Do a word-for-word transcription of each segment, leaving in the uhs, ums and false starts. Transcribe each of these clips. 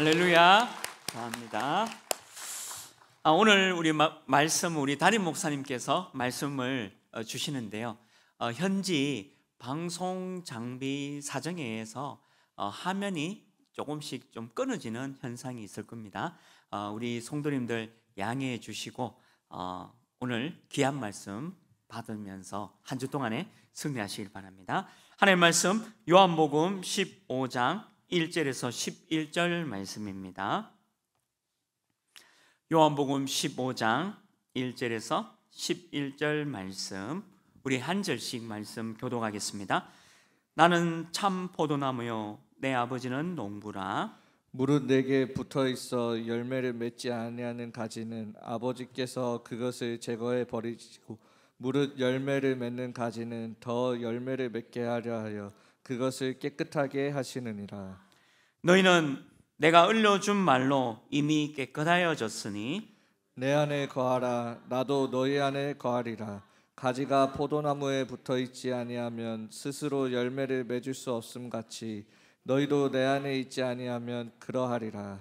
할렐루야. 감사합니다. 아, 오늘 우리 마, 말씀 우리 담임 목사님께서 말씀을 어, 주시는데요. 어, 현지 방송 장비 사정에 의해서 어, 화면이 조금씩 좀 끊어지는 현상이 있을 겁니다. 어, 우리 성도님들 양해해 주시고 어, 오늘 귀한 말씀 받으면서 한 주 동안에 승리하시길 바랍니다. 하나님 말씀 요한복음 십오 장 일 절에서 십일 절 말씀입니다. 요한복음 십오 장 일 절에서 십일 절 말씀, 우리 한 절씩 말씀 교독하겠습니다. 나는 참 포도나무요 내 아버지는 농부라. 무릇 내게 붙어있어 열매를 맺지 아니하는 가지는 아버지께서 그것을 제거해 버리시고 무릇 열매를 맺는 가지는 더 열매를 맺게 하려 하여 그것을 깨끗하게 하시느니라. 너희는 내가 을려준 말로 이미 깨끗하여졌으니 내 안에 거하라. 나도 너희 안에 거하리라. 가지가 포도나무에 붙어있지 아니하면 스스로 열매를 맺을 수 없음 같이 너희도 내 안에 있지 아니하면 그러하리라.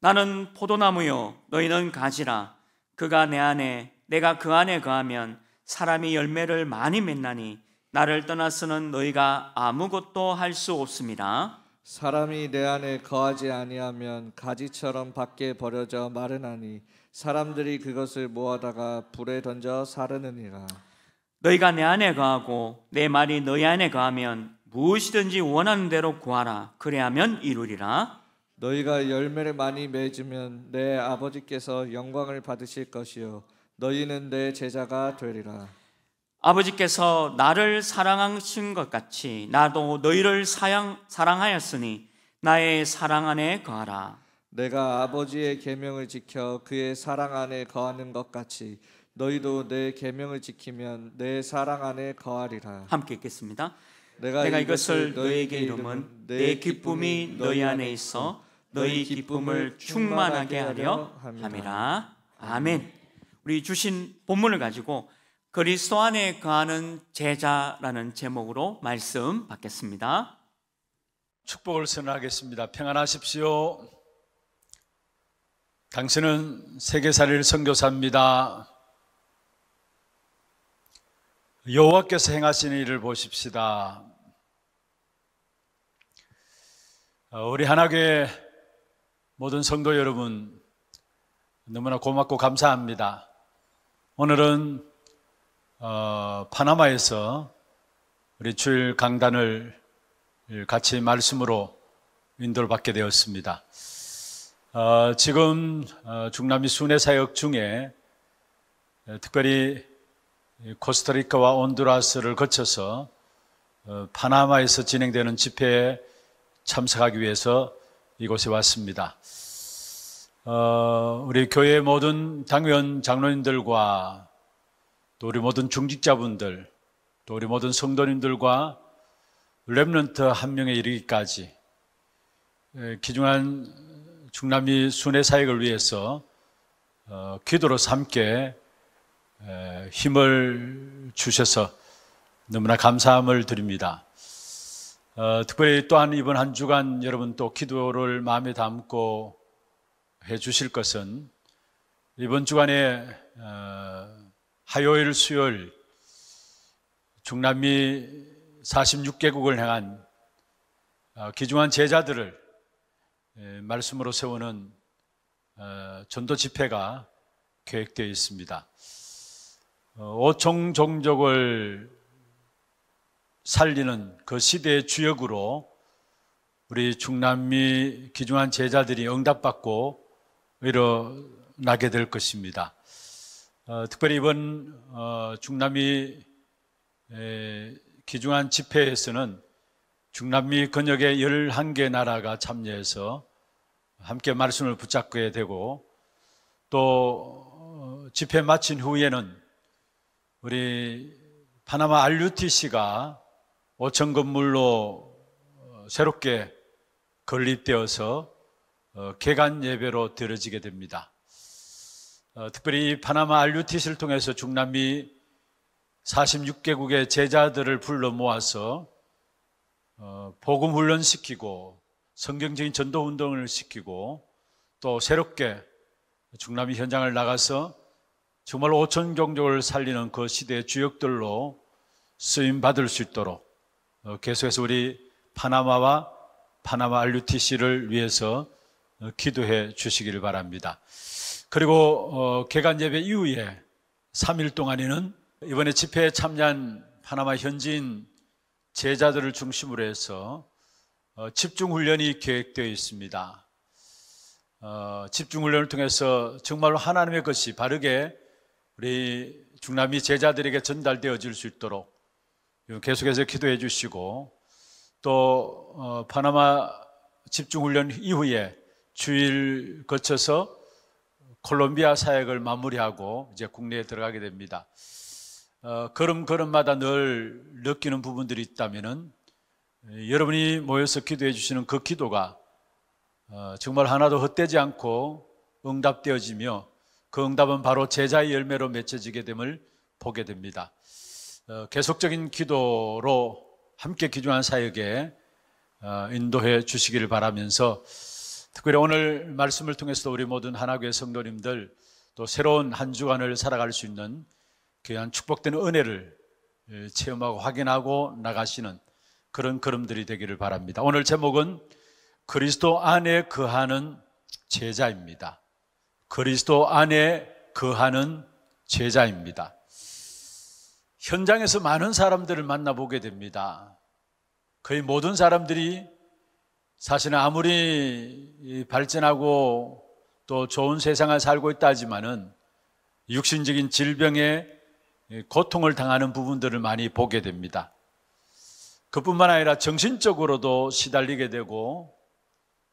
나는 포도나무요 너희는 가지라. 그가 내 안에 내가 그 안에 거하면 사람이 열매를 많이 맺나니 나를 떠나서는 너희가 아무것도 할 수 없습니다. 사람이 내 안에 거하지 아니하면 가지처럼 밖에 버려져 마르나니 사람들이 그것을 모아다가 불에 던져 사르느니라. 너희가 내 안에 거하고 내 말이 너희 안에 거하면 무엇이든지 원하는 대로 구하라. 그래야만 이루리라. 너희가 열매를 많이 맺으면 내 아버지께서 영광을 받으실 것이요 너희는 내 제자가 되리라. 아버지께서 나를 사랑하신 것 같이 나도 너희를 사양, 사랑하였으니 나의 사랑 안에 거하라. 내가 아버지의 계명을 지켜 그의 사랑 안에 거하는 것 같이 너희도 내 계명을 지키면 내 사랑 안에 거하리라. 함께 읽겠습니다. 내가, 내가 이것을 너희에게 이름은 내 기쁨이 너희 안에 있어 너희 기쁨을 충만하게 하려 함이라. 아멘. 우리 주신 본문을 가지고 그리스도 안에 거하는 제자라는 제목으로 말씀 받겠습니다. 축복을 선언하겠습니다. 평안하십시오. 당신은 세계살이를 선교사입니다. 여호와께서 행하시는 일을 보십시다. 우리 하나교회 모든 성도 여러분 너무나 고맙고 감사합니다. 오늘은 어, 파나마에서 우리 주일 강단을 같이 말씀으로 인도를 받게 되었습니다. 어, 지금 중남미 순회 사역 중에 특별히 코스타리카와 온두라스를 거쳐서 파나마에서 진행되는 집회에 참석하기 위해서 이곳에 왔습니다. 어, 우리 교회의 모든 당회원 장로님들과 또 우리 모든 중직자분들, 또 우리 모든 성도님들과 렘넌트 한 명에 이르기까지 귀중한 중남미 순회 사역을 위해서 기도로서 함께 힘을 주셔서 너무나 감사함을 드립니다. 특별히 또한 이번 한 주간 여러분 또 기도를 마음에 담고 해 주실 것은 이번 주간에 화요일, 수요일 중남미 사십육 개국을 향한 귀중한 제자들을 말씀으로 세우는 전도 집회가 계획되어 있습니다. 오총 종족을 살리는 그 시대의 주역으로 우리 중남미 귀중한 제자들이 응답받고 일어나게 될 것입니다. 어, 특별히 이번 어, 중남미 에, 귀중한 집회에서는 중남미 근역의 열한 개 나라가 참여해서 함께 말씀을 붙잡게 되고 또 어, 집회 마친 후에는 우리 파나마 알유티씨가 오천 건물로 어, 새롭게 건립되어서 어, 개관 예배로 드려지게 됩니다. 어, 특별히 파나마 알유티씨를 통해서 중남미 사십육 개국의 제자들을 불러 모아서 어, 복음 훈련시키고 성경적인 전도운동을 시키고 또 새롭게 중남미 현장을 나가서 정말 오천 종족을 살리는 그 시대의 주역들로 쓰임받을 수 있도록 계속해서 우리 파나마와 파나마 알유티씨를 위해서 기도해 주시기를 바랍니다. 그리고 개간예배 이후에 삼 일 동안에는 이번에 집회에 참여한 파나마 현지인 제자들을 중심으로 해서 집중훈련이 계획되어 있습니다. 어, 집중훈련을 통해서 정말로 하나님의 것이 바르게 우리 중남미 제자들에게 전달되어질 수 있도록 계속해서 기도해 주시고, 또 어, 파나마 집중훈련 이후에 주일 거쳐서 콜롬비아 사역을 마무리하고 이제 국내에 들어가게 됩니다. 어, 걸음걸음마다 늘 느끼는 부분들이 있다면은 여러분이 모여서 기도해 주시는 그 기도가 어, 정말 하나도 헛되지 않고 응답되어지며 그 응답은 바로 제자의 열매로 맺혀지게 됨을 보게 됩니다. 어, 계속적인 기도로 함께 기중한 사역에 어, 인도해 주시기를 바라면서, 특별히 오늘 말씀을 통해서 우리 모든 하나교회 성도님들 또 새로운 한 주간을 살아갈 수 있는 귀한 축복된 은혜를 체험하고 확인하고 나가시는 그런 걸음들이 되기를 바랍니다. 오늘 제목은 그리스도 안에 거하는 제자입니다. 그리스도 안에 거하는 제자입니다. 현장에서 많은 사람들을 만나보게 됩니다. 거의 모든 사람들이 사실은 아무리 발전하고 또 좋은 세상을 살고 있다 하지만은 육신적인 질병에 고통을 당하는 부분들을 많이 보게 됩니다. 그뿐만 아니라 정신적으로도 시달리게 되고,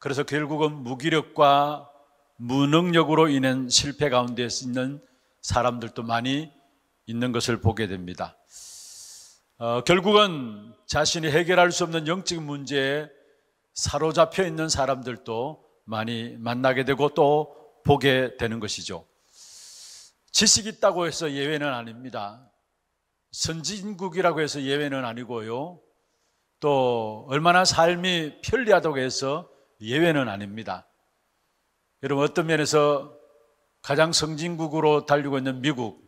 그래서 결국은 무기력과 무능력으로 인한 실패 가운데 있는 사람들도 많이 있는 것을 보게 됩니다. 어, 결국은 자신이 해결할 수 없는 영적 문제에 사로잡혀 있는 사람들도 많이 만나게 되고 또 보게 되는 것이죠. 지식이 있다고 해서 예외는 아닙니다. 선진국이라고 해서 예외는 아니고요, 또 얼마나 삶이 편리하다고 해서 예외는 아닙니다. 여러분, 어떤 면에서 가장 선진국으로 달리고 있는 미국,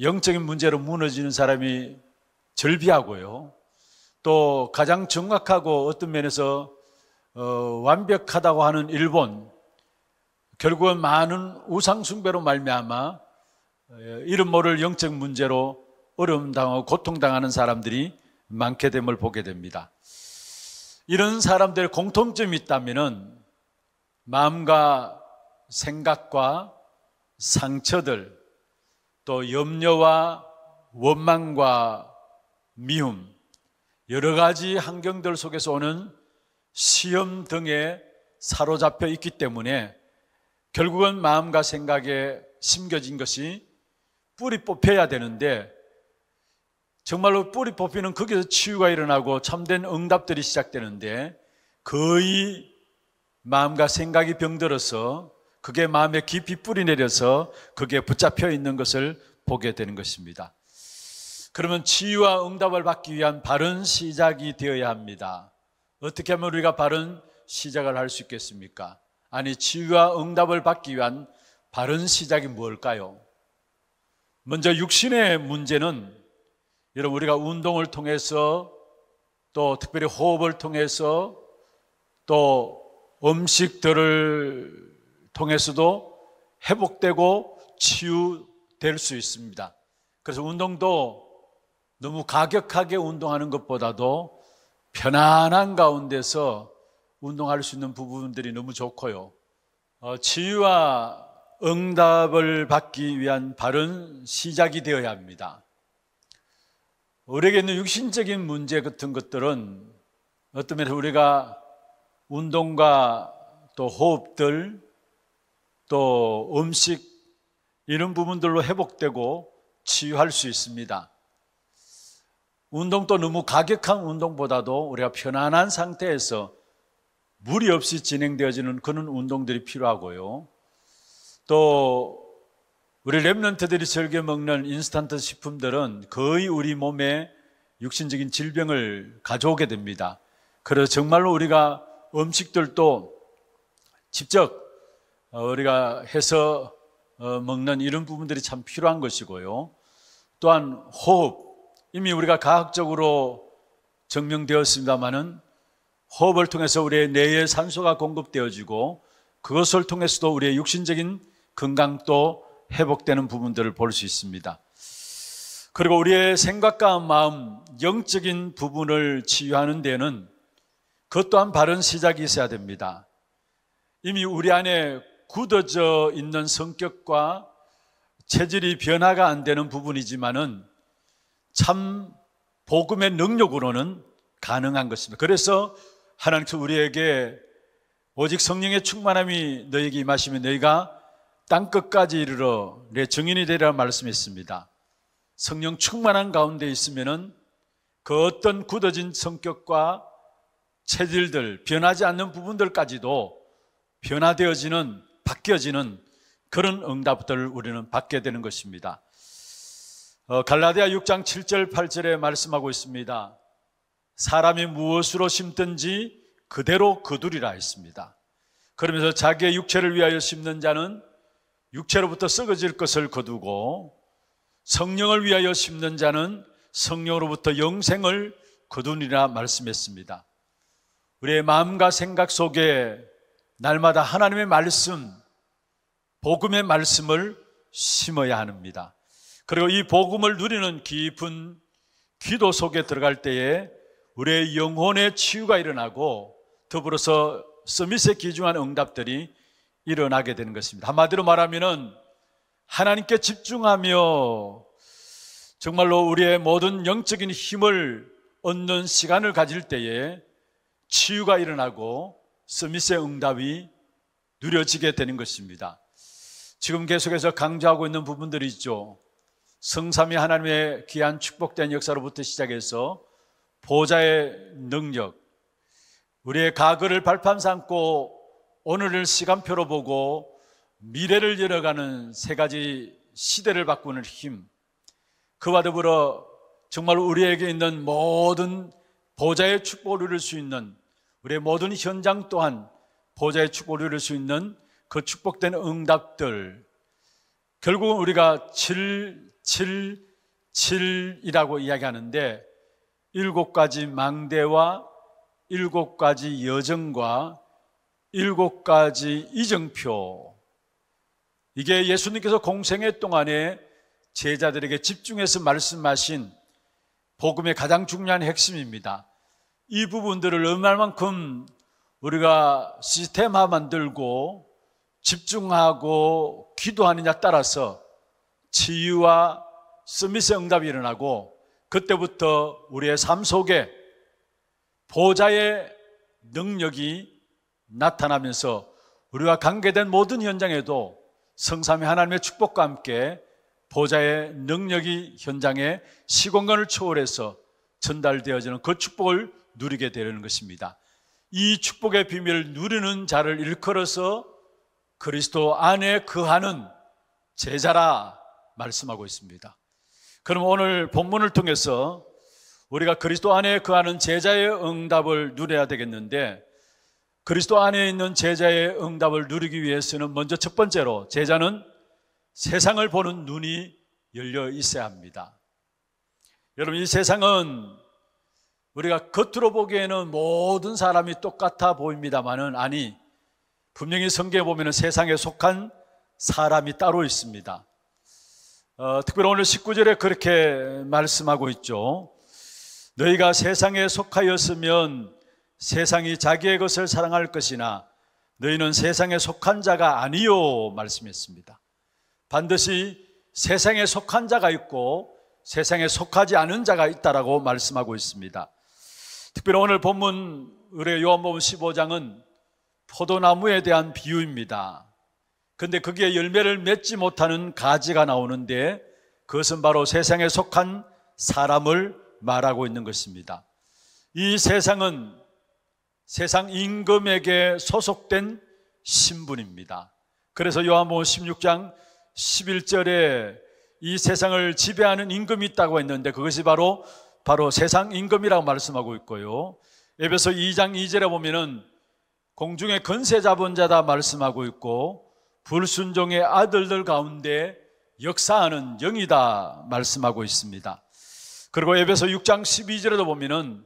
영적인 문제로 무너지는 사람이 절비하고요, 또 가장 정확하고 어떤 면에서 어, 완벽하다고 하는 일본, 결국은 많은 우상 숭배로 말미암아 이름 모를 영적 문제로 어려움 당하고 고통 당하는 사람들이 많게 됨을 보게 됩니다. 이런 사람들의 공통점이 있다면은 마음과 생각과 상처들, 또 염려와 원망과 미움, 여러 가지 환경들 속에서 오는 시험 등에 사로잡혀 있기 때문에 결국은 마음과 생각에 심겨진 것이 뿌리 뽑혀야 되는데, 정말로 뿌리 뽑히는 거기서 치유가 일어나고 참된 응답들이 시작되는데, 거의 마음과 생각이 병들어서 그게 마음에 깊이 뿌리 내려서 그게 붙잡혀 있는 것을 보게 되는 것입니다. 그러면 치유와 응답을 받기 위한 바른 시작이 되어야 합니다. 어떻게 하면 우리가 바른 시작을 할 수 있겠습니까? 아니, 치유와 응답을 받기 위한 바른 시작이 뭘까요? 먼저 육신의 문제는, 여러분, 우리가 운동을 통해서 또 특별히 호흡을 통해서 또 음식들을 통해서도 회복되고 치유될 수 있습니다. 그래서 운동도 너무 가격하게 운동하는 것보다도 편안한 가운데서 운동할 수 있는 부분들이 너무 좋고요. 어, 치유와 응답을 받기 위한 바른 시작이 되어야 합니다. 우리에게 있는 육신적인 문제 같은 것들은 어떤 면에서 우리가 운동과 또 호흡들, 또 음식, 이런 부분들로 회복되고 치유할 수 있습니다. 운동도 너무 가격한 운동보다도 우리가 편안한 상태에서 무리 없이 진행되어지는 그런 운동들이 필요하고요. 또 우리 렘넌트들이 즐겨 먹는 인스턴트 식품들은 거의 우리 몸에 육신적인 질병을 가져오게 됩니다. 그래서 정말로 우리가 음식들도 직접 우리가 해서 먹는 이런 부분들이 참 필요한 것이고요. 또한 호흡, 이미 우리가 과학적으로 증명되었습니다마는 호흡을 통해서 우리의 뇌에 산소가 공급되어지고 그것을 통해서도 우리의 육신적인 건강도 회복되는 부분들을 볼 수 있습니다. 그리고 우리의 생각과 마음, 영적인 부분을 치유하는 데는 그것 또한 바른 시작이 있어야 됩니다. 이미 우리 안에 굳어져 있는 성격과 체질이 변화가 안 되는 부분이지만은 참 복음의 능력으로는 가능한 것입니다. 그래서 하나님께서 우리에게 오직 성령의 충만함이 너희에게 임하시면 너희가 땅끝까지 이르러 내 증인이 되리라 말씀했습니다. 성령 충만한 가운데 있으면은 그 어떤 굳어진 성격과 체질들, 변하지 않는 부분들까지도 변화되어지는, 바뀌어지는 그런 응답들을 우리는 받게 되는 것입니다. 어, 갈라디아 육 장 칠 절 팔 절에 말씀하고 있습니다. 사람이 무엇으로 심든지 그대로 거두리라 했습니다. 그러면서 자기의 육체를 위하여 심는 자는 육체로부터 썩어질 것을 거두고, 성령을 위하여 심는 자는 성령으로부터 영생을 거두리라 말씀했습니다. 우리의 마음과 생각 속에 날마다 하나님의 말씀, 복음의 말씀을 심어야 합니다. 그리고 이 복음을 누리는 깊은 기도 속에 들어갈 때에 우리의 영혼의 치유가 일어나고 더불어서 서밋에 기중한 응답들이 일어나게 되는 것입니다. 한마디로 말하면은 하나님께 집중하며 정말로 우리의 모든 영적인 힘을 얻는 시간을 가질 때에 치유가 일어나고 서밋의 응답이 누려지게 되는 것입니다. 지금 계속해서 강조하고 있는 부분들이 있죠. 성삼위 하나님의 귀한 축복된 역사로부터 시작해서 보좌의 능력, 우리의 과거를 발판 삼고 오늘을 시간표로 보고 미래를 열어가는 세 가지 시대를 바꾸는 힘, 그와 더불어 정말 우리에게 있는 모든 보좌의 축복을 누릴 수 있는 우리의 모든 현장 또한 보좌의 축복을 누릴 수 있는 그 축복된 응답들, 결국은 우리가 칠, 칠, 칠이라고 이야기하는데 일곱 가지 망대와 일곱 가지 여정과 일곱 가지 이정표, 이게 예수님께서 공생애 동안에 제자들에게 집중해서 말씀하신 복음의 가장 중요한 핵심입니다. 이 부분들을 얼마만큼 우리가 시스템화 만들고 집중하고 기도하느냐 따라서 치유와 서밋의 응답이 일어나고 그때부터 우리의 삶 속에 보좌의 능력이 나타나면서 우리와 관계된 모든 현장에도 성삼위 하나님의 축복과 함께 보좌의 능력이 현장에 시공간을 초월해서 전달되어지는 그 축복을 누리게 되는 것입니다. 이 축복의 비밀을 누리는 자를 일컬어서 그리스도 안에 거하는 제자라 말씀하고 있습니다. 그럼 오늘 본문을 통해서 우리가 그리스도 안에 거하는 제자의 응답을 누려야 되겠는데, 그리스도 안에 있는 제자의 응답을 누리기 위해서는 먼저 첫 번째로 제자는 세상을 보는 눈이 열려 있어야 합니다. 여러분, 이 세상은 우리가 겉으로 보기에는 모든 사람이 똑같아 보입니다만은 아니, 분명히 성경에 보면 세상에 속한 사람이 따로 있습니다. 어, 특별히 오늘 십구 절에 그렇게 말씀하고 있죠. 너희가 세상에 속하였으면 세상이 자기의 것을 사랑할 것이나 너희는 세상에 속한 자가 아니요 말씀했습니다. 반드시 세상에 속한 자가 있고 세상에 속하지 않은 자가 있다라고 말씀하고 있습니다. 특별히 오늘 본문 우리 요한복음 십오 장은 포도나무에 대한 비유입니다. 근데 거기에 열매를 맺지 못하는 가지가 나오는데 그것은 바로 세상에 속한 사람을 말하고 있는 것입니다. 이 세상은 세상 임금에게 소속된 신분입니다. 그래서 요한복음 십육 장 십일 절에 이 세상을 지배하는 임금이 있다고 했는데 그것이 바로 바로 세상 임금이라고 말씀하고 있고요. 에베소서 이 장 이 절에 보면은 공중의 권세 잡은 자다 말씀하고 있고 불순종의 아들들 가운데 역사하는 영이다 말씀하고 있습니다. 그리고 에베소 육 장 십이 절에도 보면은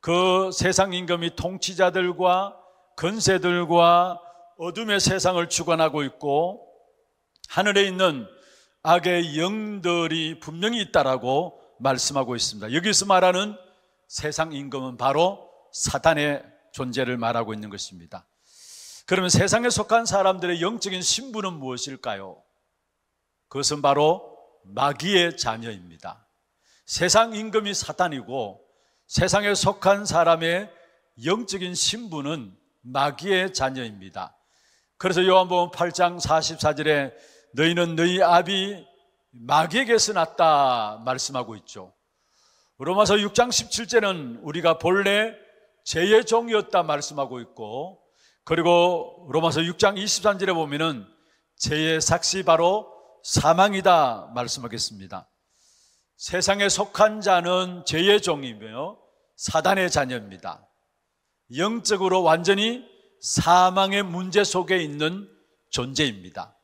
그 세상 임금이 통치자들과 권세들과 어둠의 세상을 주관하고 있고 하늘에 있는 악의 영들이 분명히 있다라고 말씀하고 있습니다. 여기서 말하는 세상 임금은 바로 사탄의 존재를 말하고 있는 것입니다. 그러면 세상에 속한 사람들의 영적인 신분은 무엇일까요? 그것은 바로 마귀의 자녀입니다. 세상 임금이 사탄이고 세상에 속한 사람의 영적인 신분은 마귀의 자녀입니다. 그래서 요한복음 팔 장 사십사 절에 너희는 너희 아비 마귀에게서 났다 말씀하고 있죠. 로마서 육 장 십칠 절은 우리가 본래 죄의 종이었다 말씀하고 있고, 그리고 로마서 육 장 이십삼 절에 보면은 죄의 삭시 바로 사망이다 말씀하겠습니다. 세상에 속한 자는 죄의 종이며 사단의 자녀입니다. 영적으로 완전히 사망의 문제 속에 있는 존재입니다.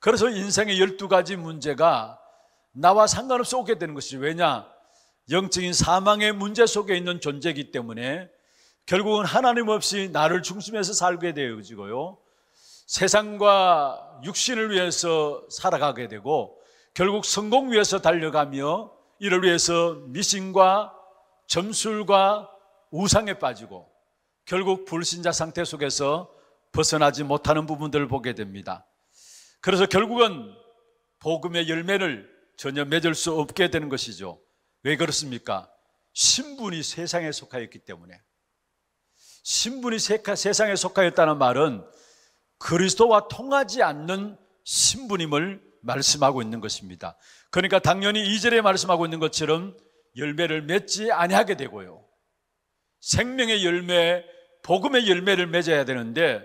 그래서 인생의 열두 가지 문제가 나와 상관없이 오게 되는 것이죠. 왜냐? 영적인 사망의 문제 속에 있는 존재이기 때문에 결국은 하나님 없이 나를 중심해서 살게 되어지고요, 세상과 육신을 위해서 살아가게 되고 결국 성공 위해서 달려가며 이를 위해서 미신과 점술과 우상에 빠지고 결국 불신자 상태 속에서 벗어나지 못하는 부분들을 보게 됩니다. 그래서 결국은 복음의 열매를 전혀 맺을 수 없게 되는 것이죠. 왜 그렇습니까? 신분이 세상에 속하였기 때문에. 신분이 세상에 속하였다는 말은 그리스도와 통하지 않는 신분임을 말씀하고 있는 것입니다. 그러니까 당연히 이 절에 말씀하고 있는 것처럼 열매를 맺지 아니하게 되고요, 생명의 열매, 복음의 열매를 맺어야 되는데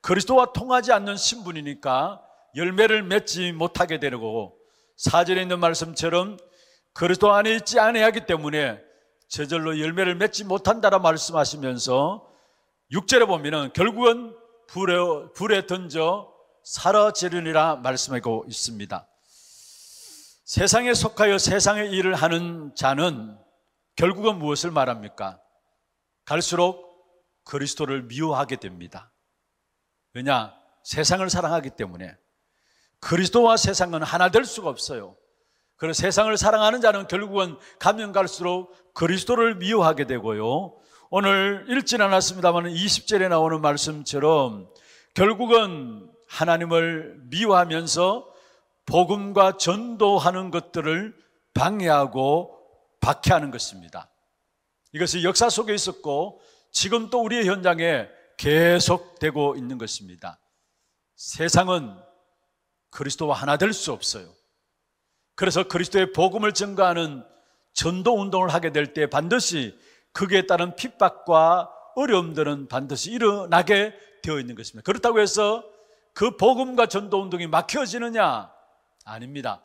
그리스도와 통하지 않는 신분이니까 열매를 맺지 못하게 되고, 사 절에 있는 말씀처럼 그리스도 안에 있지 않아야 하기 때문에 저절로 열매를 맺지 못한다라 말씀하시면서 육 절에 보면은 결국은 불에, 불에 던져 사라지리라 말씀하고 있습니다. 세상에 속하여 세상의 일을 하는 자는 결국은 무엇을 말합니까? 갈수록 그리스도를 미워하게 됩니다. 왜냐? 세상을 사랑하기 때문에. 그리스도와 세상은 하나 될 수가 없어요. 그래서 세상을 사랑하는 자는 결국은 가면 갈수록 그리스도를 미워하게 되고요, 오늘 읽진 않았습니다만 이십 절에 나오는 말씀처럼 결국은 하나님을 미워하면서 복음과 전도하는 것들을 방해하고 박해하는 것입니다. 이것이 역사 속에 있었고 지금 또 우리의 현장에 계속되고 있는 것입니다. 세상은 그리스도와 하나 될 수 없어요. 그래서 그리스도의 복음을 증거하는 전도 운동을 하게 될 때 반드시 거기에 따른 핍박과 어려움들은 반드시 일어나게 되어 있는 것입니다. 그렇다고 해서 그 복음과 전도 운동이 막혀지느냐? 아닙니다.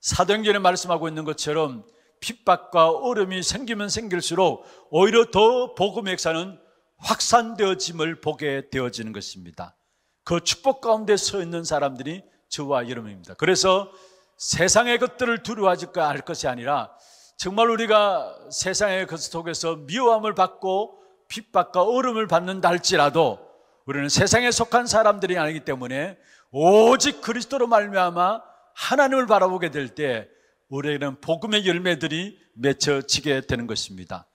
사도행전에 말씀하고 있는 것처럼 핍박과 어려움이 생기면 생길수록 오히려 더 복음의 역사는 확산되어짐을 보게 되어지는 것입니다. 그 축복 가운데 서 있는 사람들이 저와 여러분입니다. 그래서 세상의 것들을 두려워하지 할 것이 아니라 정말 우리가 세상의 것 속에서 미워함을 받고 핍박과 어려움을 받는다 할지라도 우리는 세상에 속한 사람들이 아니기 때문에 오직 그리스도로 말미암아 하나님을 바라보게 될 때 우리에게는 복음의 열매들이 맺혀지게 되는 것입니다.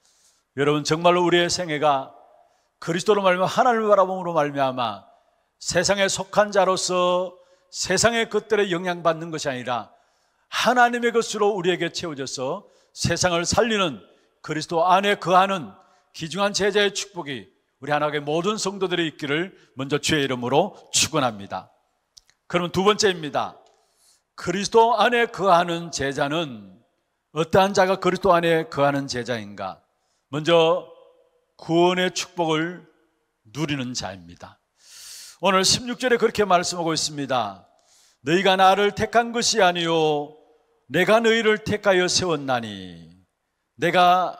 여러분, 정말로 우리의 생애가 그리스도로 말미암아 하나님을 바라봄으로 말미암아 세상에 속한 자로서 세상의 것들에 영향받는 것이 아니라 하나님의 것으로 우리에게 채워져서 세상을 살리는 그리스도 안에 거하는 귀중한 제자의 축복이 우리 하나님의 모든 성도들이 있기를 먼저 주의 이름으로 축원합니다. 그러면 두 번째입니다. 그리스도 안에 거하는 제자는 어떠한 자가 그리스도 안에 거하는 제자인가? 먼저 구원의 축복을 누리는 자입니다. 오늘 십육 절에 그렇게 말씀하고 있습니다. 너희가 나를 택한 것이 아니요 내가 너희를 택하여 세웠나니. 내가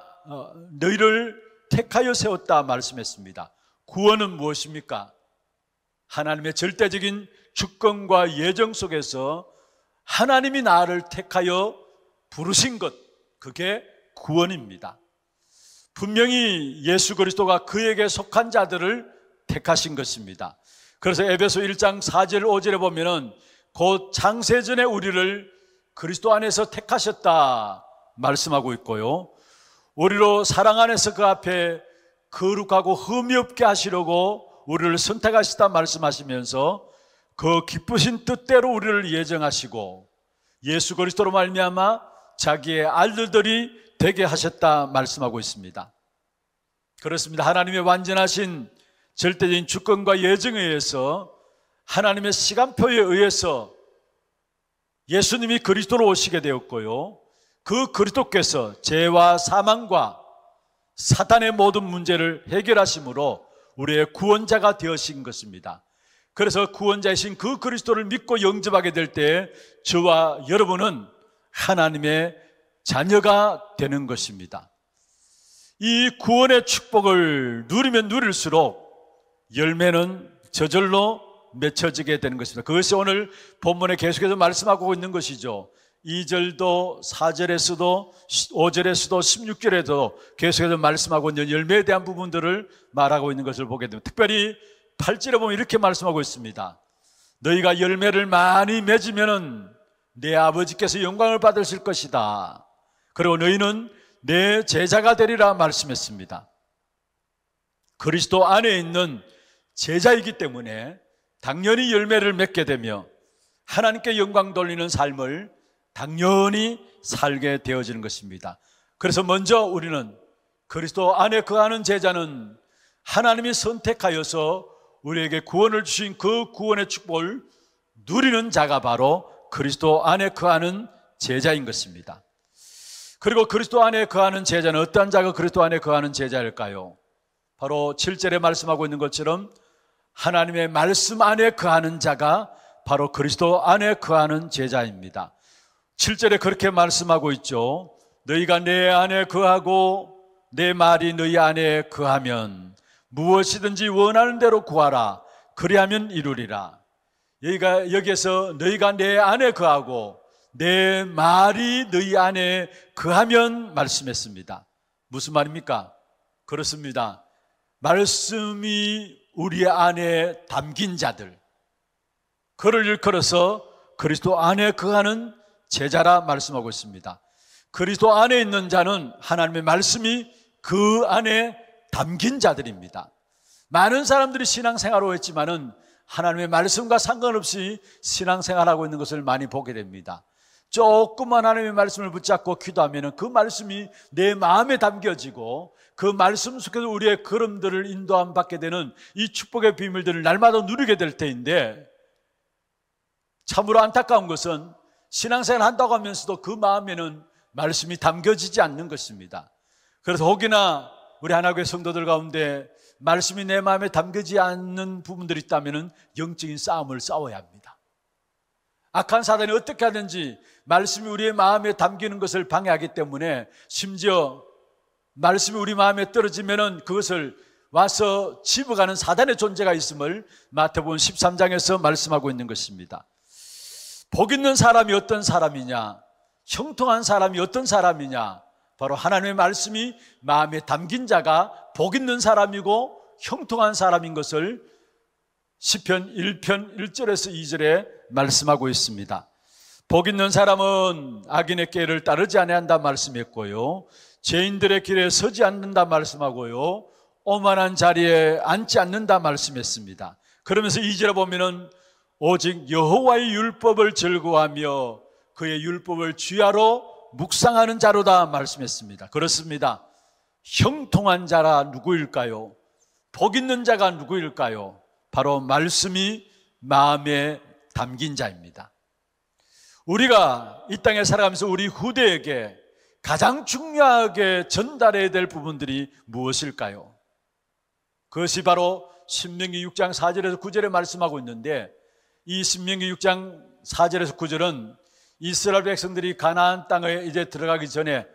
너희를 택하여 세웠다 말씀했습니다. 구원은 무엇입니까? 하나님의 절대적인 주권과 예정 속에서 하나님이 나를 택하여 부르신 것, 그게 구원입니다. 분명히 예수 그리스도가 그에게 속한 자들을 택하신 것입니다. 그래서 에베소 일 장 사 절 오 절에 보면은 곧 창세전에 우리를 그리스도 안에서 택하셨다 말씀하고 있고요, 우리로 사랑 안에서 그 앞에 거룩하고 흠이 없게 하시려고 우리를 선택하시다 말씀하시면서 그 기쁘신 뜻대로 우리를 예정하시고 예수 그리스도로 말미암아 자기의 아들들이 되게 하셨다 말씀하고 있습니다. 그렇습니다. 하나님의 완전하신 절대적인 주권과 예정에 의해서, 하나님의 시간표에 의해서 예수님이 그리스도로 오시게 되었고요, 그 그리스도께서 죄와 사망과 사탄의 모든 문제를 해결하심으로 우리의 구원자가 되어신 것입니다. 그래서 구원자이신 그 그리스도를 믿고 영접하게 될 때 저와 여러분은 하나님의 자녀가 되는 것입니다. 이 구원의 축복을 누리면 누릴수록 열매는 저절로 맺혀지게 되는 것입니다. 그것이 오늘 본문에 계속해서 말씀하고 있는 것이죠. 이 절도 사 절에서도 오 절에서도 십육 절에도 계속해서 말씀하고 있는 열매에 대한 부분들을 말하고 있는 것을 보게 됩니다. 특별히 팔 절에 보면 이렇게 말씀하고 있습니다. 너희가 열매를 많이 맺으면 내 아버지께서 영광을 받으실 것이다. 그리고 너희는 내 제자가 되리라 말씀했습니다. 그리스도 안에 있는 제자이기 때문에 당연히 열매를 맺게 되며 하나님께 영광 돌리는 삶을 당연히 살게 되어지는 것입니다. 그래서 먼저 우리는 그리스도 안에 거하는 제자는 하나님이 선택하여서 우리에게 구원을 주신 그 구원의 축복을 누리는 자가 바로 그리스도 안에 거하는 제자인 것입니다. 그리고 그리스도 안에 거하는 제자는 어떠한 자가 그리스도 안에 거하는 제자일까요? 바로 칠 절에 말씀하고 있는 것처럼 하나님의 말씀 안에 거하는 자가 바로 그리스도 안에 거하는 제자입니다. 칠 절에 그렇게 말씀하고 있죠. 너희가 내 안에 거하고 내 말이 너희 안에 거하면 무엇이든지 원하는 대로 구하라. 그리하면 이루리라. 여기가, 여기에서 너희가 내 안에 거하고 내 말이 너희 안에 거하면 말씀했습니다. 무슨 말입니까? 그렇습니다. 말씀이 우리 안에 담긴 자들, 그를 일컬어서 그리스도 안에 거하는 제자라 말씀하고 있습니다. 그리스도 안에 있는 자는 하나님의 말씀이 그 안에 담긴 자들입니다. 많은 사람들이 신앙생활을 했지만은 하나님의 말씀과 상관없이 신앙생활하고 있는 것을 많이 보게 됩니다. 조금만 하나님의 말씀을 붙잡고 기도하면 그 말씀이 내 마음에 담겨지고 그 말씀 속에서 우리의 걸음들을 인도함 받게 되는 이 축복의 비밀들을 날마다 누리게 될 때인데, 참으로 안타까운 것은 신앙생활 한다고 하면서도 그 마음에는 말씀이 담겨지지 않는 것입니다. 그래서 혹이나 우리 하나교회 성도들 가운데 말씀이 내 마음에 담겨지지 않는 부분들이 있다면 영적인 싸움을 싸워야 합니다. 악한 사단이 어떻게 하든지 말씀이 우리의 마음에 담기는 것을 방해하기 때문에, 심지어 말씀이 우리 마음에 떨어지면 그것을 와서 집어가는 사단의 존재가 있음을 마태복음 십삼 장에서 말씀하고 있는 것입니다. 복 있는 사람이 어떤 사람이냐, 형통한 사람이 어떤 사람이냐, 바로 하나님의 말씀이 마음에 담긴 자가 복 있는 사람이고 형통한 사람인 것을 시편 일 편 일 절에서 이 절에 말씀하고 있습니다. 복 있는 사람은 악인의 길을 따르지 아니한다 말씀했고요, 죄인들의 길에 서지 않는다 말씀하고요, 오만한 자리에 앉지 않는다 말씀했습니다. 그러면서 이 절에 보면은 오직 여호와의 율법을 즐거워하며 그의 율법을 주야로 묵상하는 자로다 말씀했습니다. 그렇습니다. 형통한 자라 누구일까요? 복 있는 자가 누구일까요? 바로 말씀이 마음에 담긴 자입니다. 우리가 이 땅에 살아가면서 우리 후대에게 가장 중요하게 전달해야 될 부분들이 무엇일까요? 그것이 바로 신명기 육 장 사 절에서 구 절에 말씀하고 있는데, 이 신명기 육 장 사 절에서 구 절은 이스라엘 백성들이 가나안 땅에 이제 들어가기 전에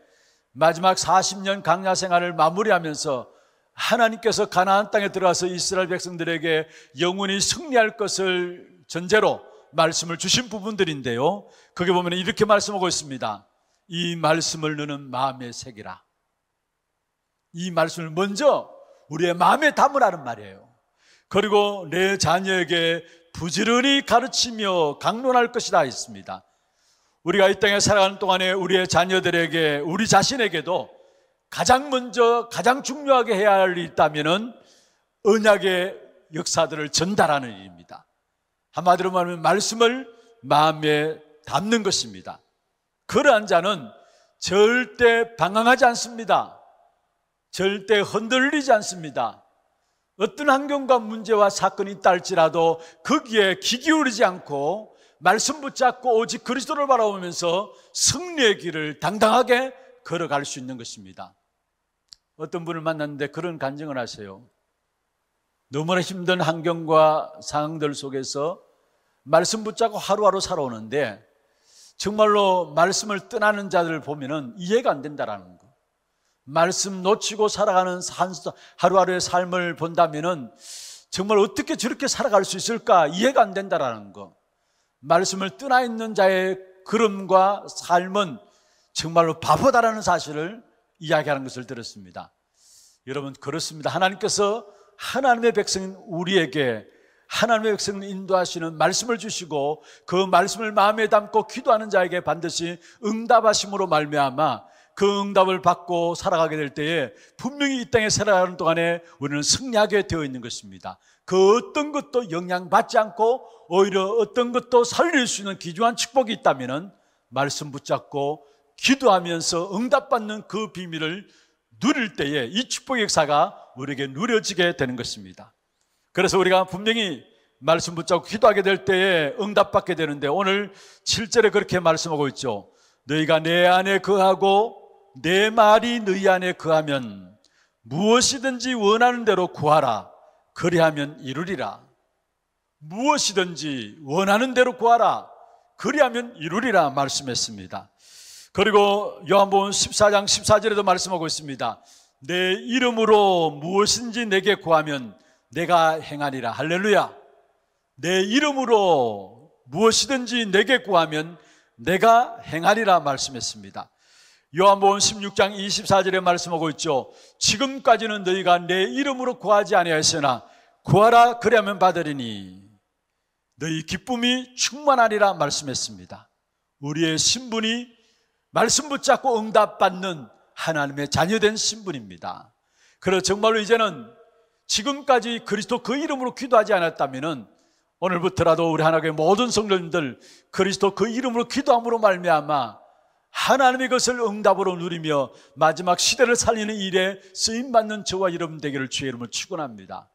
마지막 사십 년 광야 생활을 마무리하면서 하나님께서 가나안 땅에 들어와서 이스라엘 백성들에게 영원히 승리할 것을 전제로 말씀을 주신 부분들인데요, 거기 보면 이렇게 말씀하고 있습니다. 이 말씀을 너는 마음에 새기라. 이 말씀을 먼저 우리의 마음에 담으라는 말이에요. 그리고 내 자녀에게 부지런히 가르치며 강론할 것이다 했습니다. 우리가 이 땅에 살아가는 동안에 우리의 자녀들에게, 우리 자신에게도 가장 먼저 가장 중요하게 해야 할 일이 있다면 언약의 역사들을 전달하는 일입니다. 한마디로 말하면 말씀을 마음에 담는 것입니다. 그러한 자는 절대 방황하지 않습니다. 절대 흔들리지 않습니다. 어떤 환경과 문제와 사건이 있다 할지라도 거기에 귀 기울이지 않고 말씀 붙잡고 오직 그리스도를 바라보면서 승리의 길을 당당하게 걸어갈 수 있는 것입니다. 어떤 분을 만났는데 그런 간증을 하세요. 너무나 힘든 환경과 상황들 속에서 말씀 붙잡고 하루하루 살아오는데 정말로 말씀을 떠나는 자들을 보면은 이해가 안 된다라는 거. 말씀 놓치고 살아가는 하루하루의 삶을 본다면은 정말 어떻게 저렇게 살아갈 수 있을까 이해가 안 된다라는 거. 말씀을 떠나 있는 자의 걸음과 삶은 정말로 바보다라는 사실을 이야기하는 것을 들었습니다. 여러분 그렇습니다. 하나님께서 하나님의 백성인 우리에게 하나님의 백성을 인도하시는 말씀을 주시고 그 말씀을 마음에 담고 기도하는 자에게 반드시 응답하심으로 말미암아 그 응답을 받고 살아가게 될 때에 분명히 이 땅에 살아가는 동안에 우리는 승리하게 되어 있는 것입니다. 그 어떤 것도 영향받지 않고 오히려 어떤 것도 살릴 수 있는 귀중한 축복이 있다면 말씀 붙잡고 기도하면서 응답받는 그 비밀을 누릴 때에 이 축복의 역사가 우리에게 누려지게 되는 것입니다. 그래서 우리가 분명히 말씀 붙잡고 기도하게 될 때에 응답받게 되는데 오늘 칠 절에 그렇게 말씀하고 있죠. 너희가 내 안에 거하고 내 말이 너희 안에 거하면 무엇이든지 원하는 대로 구하라. 그리하면 이루리라. 무엇이든지 원하는 대로 구하라. 그리하면 이루리라 말씀했습니다. 그리고 요한복음 십사 장 십사 절에도 말씀하고 있습니다. 내 이름으로 무엇인지 내게 구하면 내가 행하리라. 할렐루야. 내 이름으로 무엇이든지 내게 구하면 내가 행하리라 말씀했습니다. 요한복음 십육 장 이십사 절에 말씀하고 있죠. 지금까지는 너희가 내 이름으로 구하지 아니하였으나 구하라 그리하면 받으리니 너희 기쁨이 충만하리라 말씀했습니다. 우리의 신분이 말씀 붙잡고 응답받는 하나님의 자녀된 신분입니다. 그래서 정말로 이제는 지금까지 그리스도 그 이름으로 기도하지 않았다면 오늘부터라도 우리 하나님의 모든 성도님들 그리스도 그 이름으로 기도함으로 말미암아 하나님의 것을 응답으로 누리며 마지막 시대를 살리는 일에 쓰임받는 저와 여러분 되기를 주의 이름으로 축원합니다.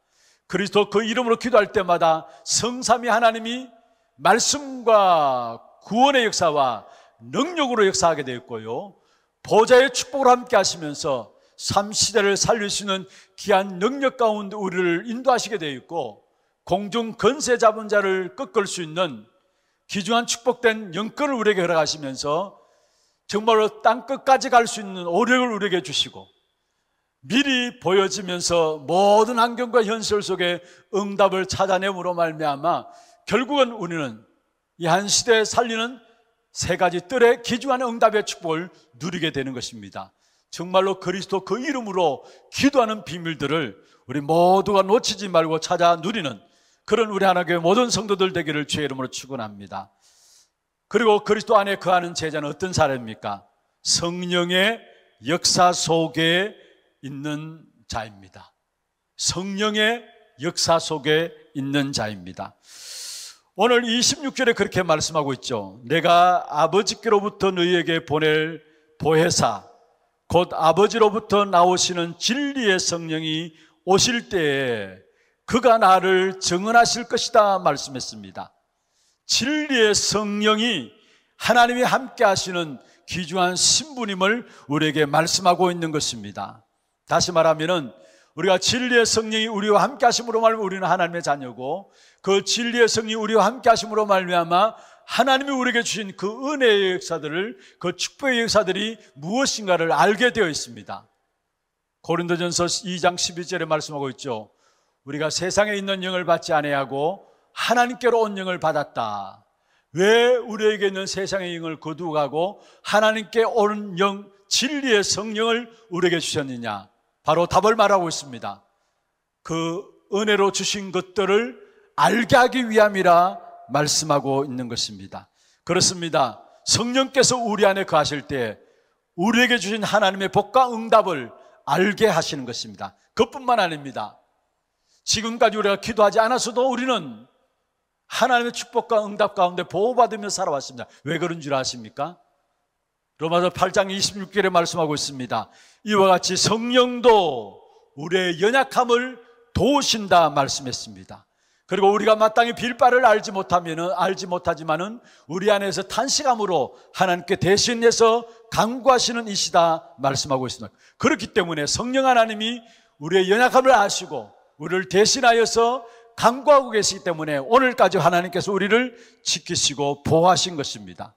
그리스도 그 이름으로 기도할 때마다 성삼위 하나님이 말씀과 구원의 역사와 능력으로 역사하게 되었고요, 보좌의 축복으로 함께 하시면서 삼시대를 살릴 수 있는 귀한 능력 가운데 우리를 인도하시게 되어 있고 공중 권세 잡은 자를 꺾을 수 있는 귀중한 축복된 영권을 우리에게 허락하시면서 정말로 땅 끝까지 갈 수 있는 오력을 우리에게 주시고 미리 보여지면서 모든 환경과 현실 속에 응답을 찾아내므로 말미암아 결국은 우리는 이 한 시대에 살리는 세 가지 뜰의 기주하는 응답의 축복을 누리게 되는 것입니다. 정말로 그리스도 그 이름으로 기도하는 비밀들을 우리 모두가 놓치지 말고 찾아 누리는 그런 우리 하나님의 모든 성도들 되기를 주의 이름으로 축원합니다. 그리고 그리스도 안에 거하는 제자는 어떤 사람입니까? 성령의 역사 속에 있는 자입니다. 성령의 역사 속에 있는 자입니다. 오늘 이십육 절에 그렇게 말씀하고 있죠. 내가 아버지께로부터 너희에게 보낼 보혜사 곧 아버지로부터 나오시는 진리의 성령이 오실 때에 그가 나를 증언하실 것이다 말씀했습니다. 진리의 성령이 하나님이 함께 하시는 귀중한 신분임을 우리에게 말씀하고 있는 것입니다. 다시 말하면은 우리가 진리의 성령이 우리와 함께 하심으로 말미암아 우리는 하나님의 자녀고 그 진리의 성령이 우리와 함께 하심으로 말미암아 하나님이 우리에게 주신 그 은혜의 역사들을, 그 축복의 역사들이 무엇인가를 알게 되어 있습니다. 고린도전서 이 장 십이 절에 말씀하고 있죠. 우리가 세상에 있는 영을 받지 아니하고 하나님께로 온 영을 받았다. 왜 우리에게 있는 세상의 영을 거두어 가고 하나님께 온 영, 진리의 성령을 우리에게 주셨느냐? 바로 답을 말하고 있습니다. 그 은혜로 주신 것들을 알게 하기 위함이라 말씀하고 있는 것입니다. 그렇습니다. 성령께서 우리 안에 거하실 때 우리에게 주신 하나님의 복과 응답을 알게 하시는 것입니다. 그뿐만 아닙니다. 지금까지 우리가 기도하지 않았어도 우리는 하나님의 축복과 응답 가운데 보호받으며 살아왔습니다. 왜 그런 줄 아십니까? 로마서 팔 장 이십육 절에 말씀하고 있습니다. 이와 같이 성령도 우리의 연약함을 도우신다 말씀했습니다. 그리고 우리가 마땅히 빌 바를 알지 못하면은, 알지 못하지만은 우리 안에서 탄식함으로 하나님께 대신해서 간구하시는 이시다 말씀하고 있습니다. 그렇기 때문에 성령 하나님이 우리의 연약함을 아시고 우리를 대신하여서 간구하고 계시기 때문에 오늘까지 하나님께서 우리를 지키시고 보호하신 것입니다.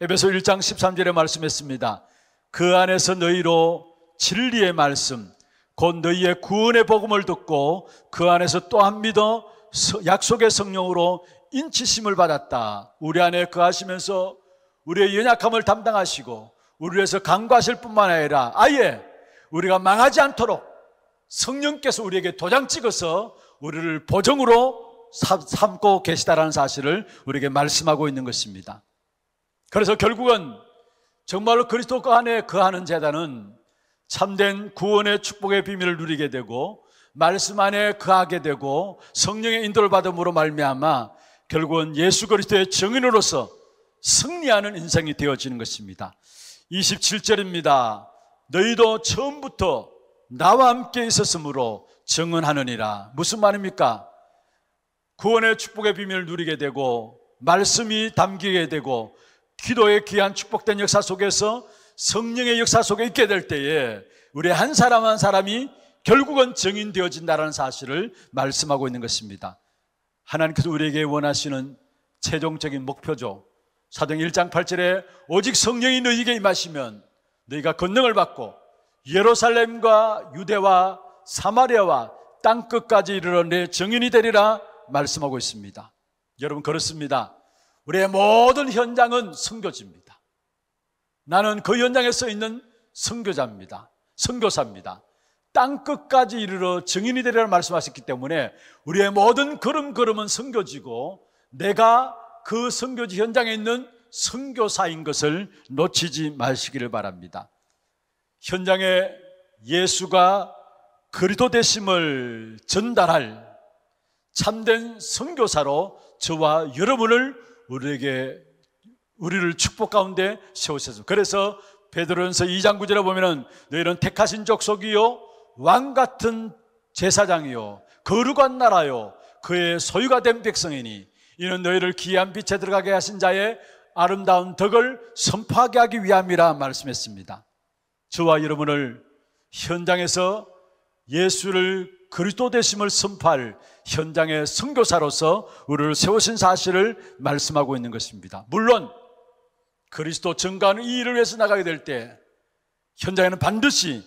에베소서 일 장 십삼 절에 말씀했습니다. 그 안에서 너희로 진리의 말씀 곧 너희의 구원의 복음을 듣고 그 안에서 또한 믿어 약속의 성령으로 인치심을 받았다. 우리 안에 거하시면서 우리의 연약함을 담당하시고 우리 위해서 간구하실 뿐만 아니라 아예 우리가 망하지 않도록 성령께서 우리에게 도장 찍어서 우리를 보정으로 삼고 계시다라는 사실을 우리에게 말씀하고 있는 것입니다. 그래서 결국은 정말로 그리스도 안에 거하는 제단은 참된 구원의 축복의 비밀을 누리게 되고 말씀 안에 거하게 되고 성령의 인도를 받음으로 말미암아 결국은 예수 그리스도의 증인으로서 승리하는 인생이 되어지는 것입니다. 이십칠 절입니다. 너희도 처음부터 나와 함께 있었으므로 증언하느니라. 무슨 말입니까? 구원의 축복의 비밀을 누리게 되고 말씀이 담기게 되고 기도의 귀한 축복된 역사 속에서 성령의 역사 속에 있게 될 때에 우리 한 사람 한 사람이 결국은 증인되어진다는 사실을 말씀하고 있는 것입니다. 하나님께서 우리에게 원하시는 최종적인 목표죠. 사도행 일 장 팔 절에 오직 성령이 너희에게 임하시면 너희가 권능을 받고 예루살렘과 유대와 사마리아와 땅끝까지 이르러 내 증인이 되리라 말씀하고 있습니다. 여러분 그렇습니다. 우리의 모든 현장은 선교지입니다. 나는 그 현장에 서 있는 선교자입니다. 선교사입니다. 땅끝까지 이르러 증인이 되리라 말씀하셨기 때문에 우리의 모든 걸음걸음은 선교지고 내가 그 선교지 현장에 있는 선교사인 것을 놓치지 마시기를 바랍니다. 현장에 예수가 그리스도 되심을 전달할 참된 선교사로 저와 여러분을 우리에게 우리를 축복 가운데 세우셨습니다. 그래서 베드로전서 이 장 구 절에 보면은 너희는 택하신 족속이요 왕 같은 제사장이요 거룩한 나라요 그의 소유가 된 백성이니 이는 너희를 기이한 빛에 들어가게 하신 자의 아름다운 덕을 선포하게 하기 위함이라 말씀했습니다. 저와 여러분을 현장에서 예수를 그리스도 되심을 선포할 현장의 선교사로서 우리를 세우신 사실을 말씀하고 있는 것입니다. 물론 그리스도 증거하는 이 일을 위해서 나가게 될 때 현장에는 반드시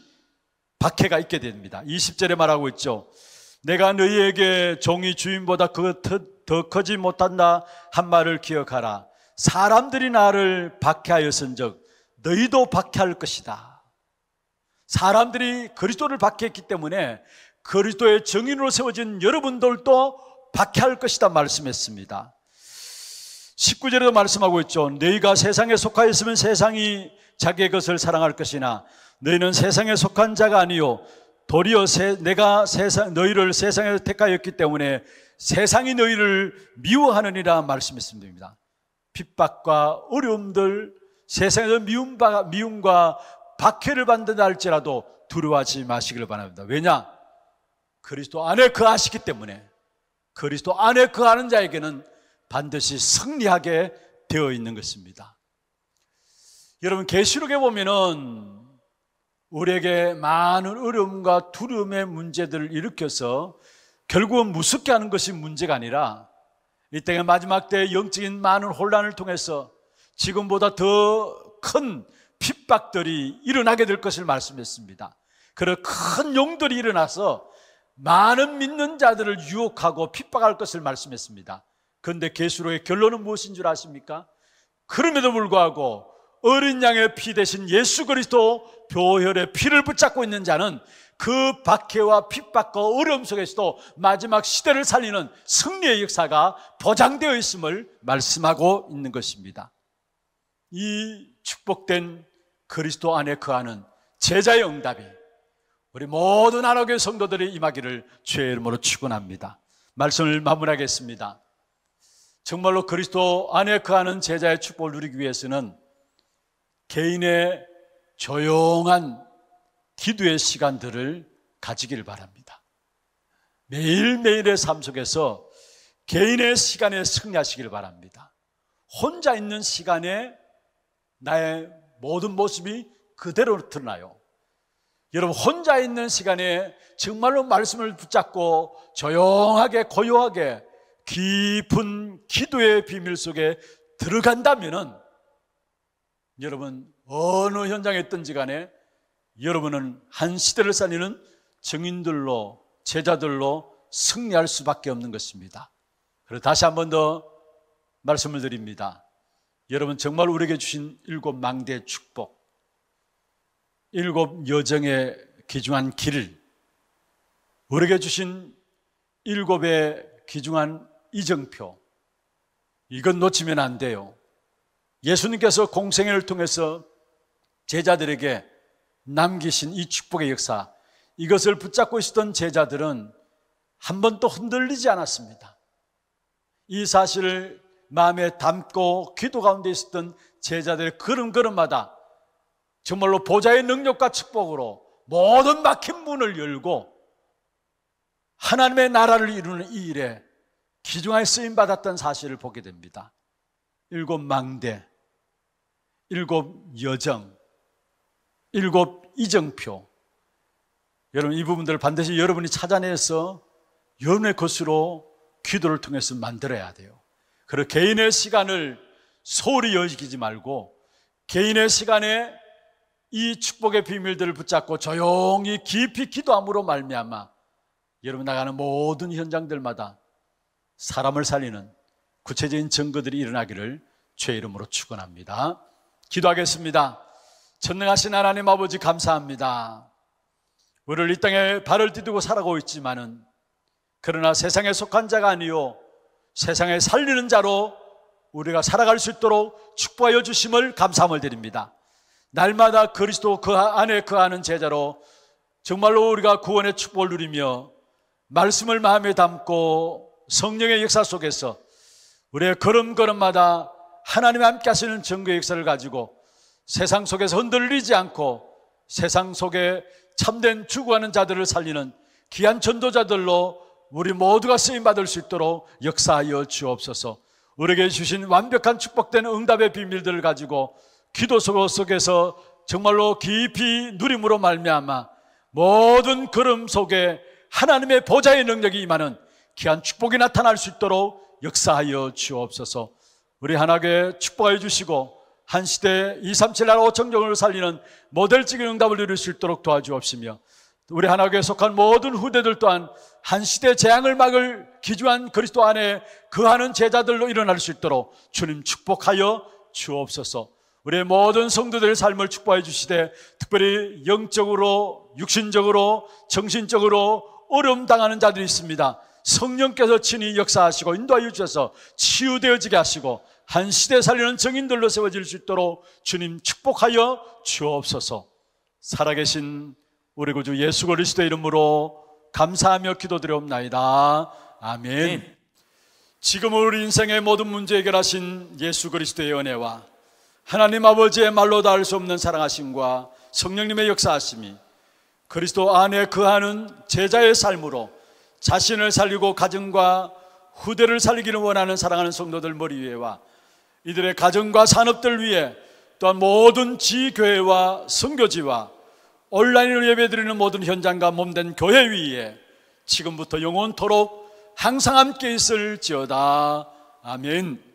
박해가 있게 됩니다. 이십 절에 말하고 있죠. 내가 너희에게 종이 주인보다 그 더 크지 못한다 한 말을 기억하라. 사람들이 나를 박해하였은즉 너희도 박해할 것이다. 사람들이 그리스도를 박해했기 때문에 그리스도의 증인으로 세워진 여러분들도 박해할 것이다 말씀했습니다. 십구 절에도 말씀하고 있죠. 너희가 세상에 속하였으면 세상이 자기의 것을 사랑할 것이나 너희는 세상에 속한 자가 아니요 도리어 세, 내가 세상, 너희를 세상에서 택하였기 때문에 세상이 너희를 미워하느니라 말씀했습니다. 핍박과 어려움들 세상에서 미움과, 미움과 박해를 받는다 할지라도 두려워하지 마시기를 바랍니다. 왜냐? 그리스도 안에 거하시기 때문에 그리스도 안에 거하는 자에게는 반드시 승리하게 되어 있는 것입니다. 여러분 계시록에 보면은 우리에게 많은 어려움과 두려움의 문제들을 일으켜서 결국은 무섭게 하는 것이 문제가 아니라 이 땅의 마지막 때의 영적인 많은 혼란을 통해서 지금보다 더 큰 핍박들이 일어나게 될 것을 말씀했습니다. 그런 큰 용들이 일어나서 많은 믿는 자들을 유혹하고 핍박할 것을 말씀했습니다. 그런데 계시록의 결론은 무엇인 줄 아십니까? 그럼에도 불구하고 어린 양의 피 대신 예수 그리스도 보혈의 피를 붙잡고 있는 자는 그 박해와 핍박과 어려움 속에서도 마지막 시대를 살리는 승리의 역사가 보장되어 있음을 말씀하고 있는 것입니다. 이 축복된 그리스도 안에 거하는 제자의 응답이 우리 모든 한옥의 성도들이 임하기를 주의 이름으로 축원합니다. 말씀을 마무리하겠습니다. 정말로 그리스도 안에 거하는 제자의 축복을 누리기 위해서는 개인의 조용한 기도의 시간들을 가지기를 바랍니다. 매일매일의 삶 속에서 개인의 시간에 승리하시기를 바랍니다. 혼자 있는 시간에 나의 모든 모습이 그대로 드러나요. 여러분 혼자 있는 시간에 정말로 말씀을 붙잡고 조용하게 고요하게 깊은 기도의 비밀 속에 들어간다면은 여러분 어느 현장에 있든지 간에 여러분은 한 시대를 살리는 증인들로 제자들로 승리할 수밖에 없는 것입니다. 그래서 다시 한 번 더 말씀을 드립니다. 여러분 정말 우리에게 주신 일곱 망대의 축복, 일곱 여정의 귀중한 길, 우리에게 주신 일곱의 귀중한 이정표, 이건 놓치면 안 돼요. 예수님께서 공생애를 통해서 제자들에게 남기신 이 축복의 역사, 이것을 붙잡고 있었던 제자들은 한 번도 흔들리지 않았습니다. 이 사실을 마음에 담고 기도 가운데 있었던 제자들의 걸음걸음마다 정말로 보좌의 능력과 축복으로 모든 막힌 문을 열고 하나님의 나라를 이루는 이 일에 귀중하게 쓰임받았던 사실을 보게 됩니다. 일곱 망대, 일곱 여정, 일곱 이정표, 여러분 이 부분들을 반드시 여러분이 찾아내서 여러분의 것으로 기도를 통해서 만들어야 돼요. 그리고 개인의 시간을 소홀히 여기지 말고 개인의 시간에 이 축복의 비밀들을 붙잡고 조용히 깊이 기도함으로 말미암아 여러분 나가는 모든 현장들마다 사람을 살리는 구체적인 증거들이 일어나기를 주의 이름으로 축원합니다. 기도하겠습니다. 전능하신 하나님 아버지 감사합니다. 우리를 이 땅에 발을 디디고 살아가고 있지만은 그러나 세상에 속한 자가 아니요 세상에 살리는 자로 우리가 살아갈 수 있도록 축복하여 주심을 감사함을 드립니다. 날마다 그리스도 그 안에 거하는 제자로 정말로 우리가 구원의 축복을 누리며 말씀을 마음에 담고 성령의 역사 속에서 우리의 걸음걸음마다 하나님이 함께 하시는 증거의 역사를 가지고 세상 속에서 흔들리지 않고 세상 속에 참된 추구하는 자들을 살리는 귀한 전도자들로 우리 모두가 쓰임받을 수 있도록 역사하여 주옵소서. 우리에게 주신 완벽한 축복된 응답의 비밀들을 가지고 기도 속에서 정말로 깊이 누림으로 말미암아 모든 걸음 속에 하나님의 보좌의 능력이 임하는 귀한 축복이 나타날 수 있도록 역사하여 주옵소서. 우리 하나님께 축복하여 주시고 한 시대 이삼칠나라 오청정을 살리는 모델적인 응답을 누릴 수 있도록 도와주옵시며 우리 하나님께 속한 모든 후대들 또한 한 시대 재앙을 막을 기주한 그리스도 안에 거하는 제자들로 일어날 수 있도록 주님 축복하여 주옵소서. 우리의 모든 성도들의 삶을 축복해 주시되 특별히 영적으로 육신적으로 정신적으로 어려움 당하는 자들이 있습니다. 성령께서 친히 역사하시고 인도하여 주셔서 치유되어지게 하시고 한 시대 살리는 증인들로 세워질 수 있도록 주님 축복하여 주옵소서. 살아계신 우리 구주 예수 그리스도의 이름으로 감사하며 기도드려옵나이다. 아멘. 네. 지금 우리 인생의 모든 문제 해결하신 예수 그리스도의 은혜와 하나님 아버지의 말로 다 알 수 없는 사랑하심과 성령님의 역사하심이 그리스도 안에 거하는 제자의 삶으로 자신을 살리고 가정과 후대를 살리기를 원하는 사랑하는 성도들 머리 위에와 이들의 가정과 산업들 위에 또한 모든 지교회와 선교지와 온라인으로 예배드리는 모든 현장과 몸된 교회 위에 지금부터 영원토록 항상 함께 있을지어다. 아멘.